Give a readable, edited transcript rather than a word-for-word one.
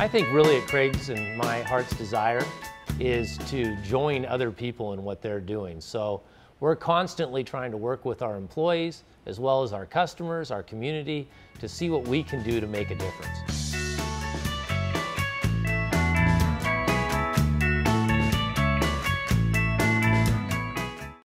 I think really at Craig's and my heart's desire is to join other people in what they're doing. So we're constantly trying to work with our employees as well as our customers, our community, to see what we can do to make a difference.